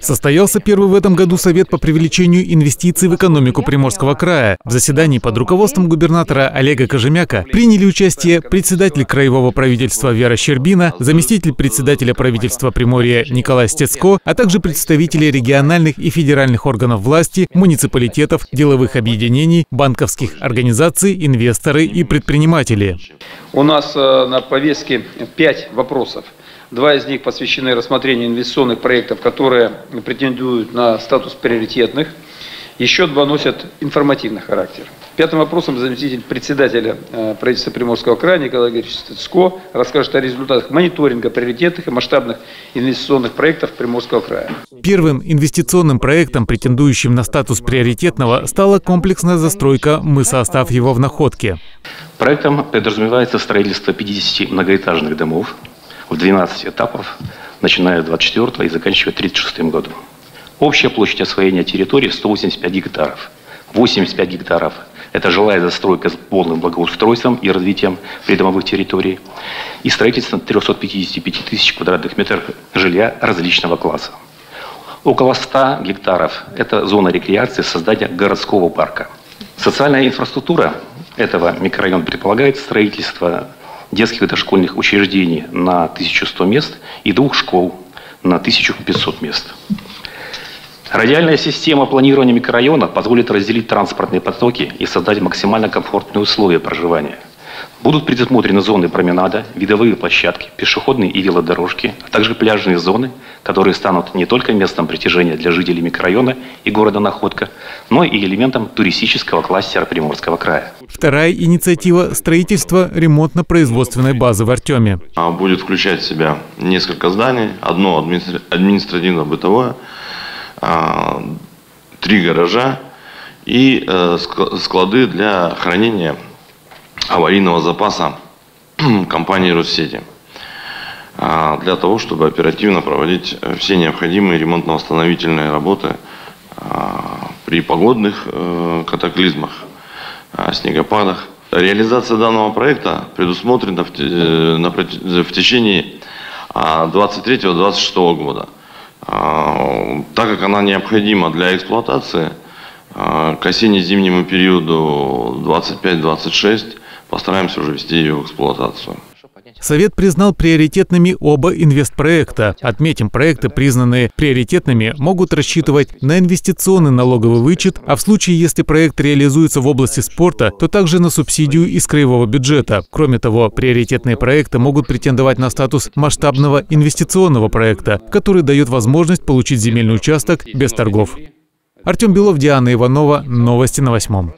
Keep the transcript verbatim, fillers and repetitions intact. Состоялся первый в этом году совет по привлечению инвестиций в экономику Приморского края. В заседании под руководством губернатора Олега Кожемяко приняли участие председатель краевого правительства Вера Щербина, заместитель председателя правительства Приморья Николай Стецко, а также представители региональных и федеральных органов власти, муниципалитетов, деловых объединений, банковских организаций, инвесторы и предприниматели. У нас на повестке пять вопросов. Два из них посвящены рассмотрению инвестиционных проектов, которые претендуют на статус приоритетных. Еще два носят информативный характер. Пятым вопросом заместитель председателя правительства Приморского края Николай Григорьевич Стецко расскажет о результатах мониторинга приоритетных и масштабных инвестиционных проектов Приморского края. Первым инвестиционным проектом, претендующим на статус приоритетного, стала комплексная застройка мыса Астафьева в Находке. Проектом подразумевается строительство пятидесяти многоэтажных домов в двенадцати этапах, начиная с двадцать четвёртого и заканчивая тридцать шестым году. Общая площадь освоения территории сто восемьдесят пять гектаров. восемьдесят пять гектаров – это жилая застройка с полным благоустройством и развитием придомовых территорий и строительством трёхсот пятидесяти пяти тысяч квадратных метров жилья различного класса. Около ста гектаров – это зона рекреации с созданием городского парка. Социальная инфраструктура этого микрорайона предполагает строительство детских и дошкольных учреждений на тысячу сто мест и двух школ на тысячу пятьсот мест. Радиальная система планирования микрорайона позволит разделить транспортные потоки и создать максимально комфортные условия проживания. Будут предусмотрены зоны променада, видовые площадки, пешеходные и велодорожки, а также пляжные зоны, которые станут не только местом притяжения для жителей микрорайона и города Находка, но и элементом туристического кластера Приморского края. Вторая инициатива – строительство ремонтно-производственной базы в Артеме. Будет включать в себя несколько зданий, одно административно-бытовое, три гаража и склады для хранения аварийного запаса компании «Россети», для того, чтобы оперативно проводить все необходимые ремонтно-восстановительные работы при погодных катаклизмах, снегопадах. Реализация данного проекта предусмотрена в течение две тысячи двадцать третьего — две тысячи двадцать шестого года. Так как она необходима для эксплуатации, к осенне-зимнему периоду двадцать пять — двадцать шесть постараемся уже ввести ее в эксплуатацию. Совет признал приоритетными оба инвестпроекта. Отметим, проекты, признанные приоритетными, могут рассчитывать на инвестиционный налоговый вычет, а в случае, если проект реализуется в области спорта, то также на субсидию из краевого бюджета. Кроме того, приоритетные проекты могут претендовать на статус масштабного инвестиционного проекта, который дает возможность получить земельный участок без торгов. Артем Белов, Диана Иванова. Новости на Восьмом.